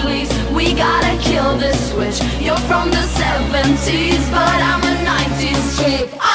please. We gotta kill this switch. You're from the 70s, but I'm a 90s kid.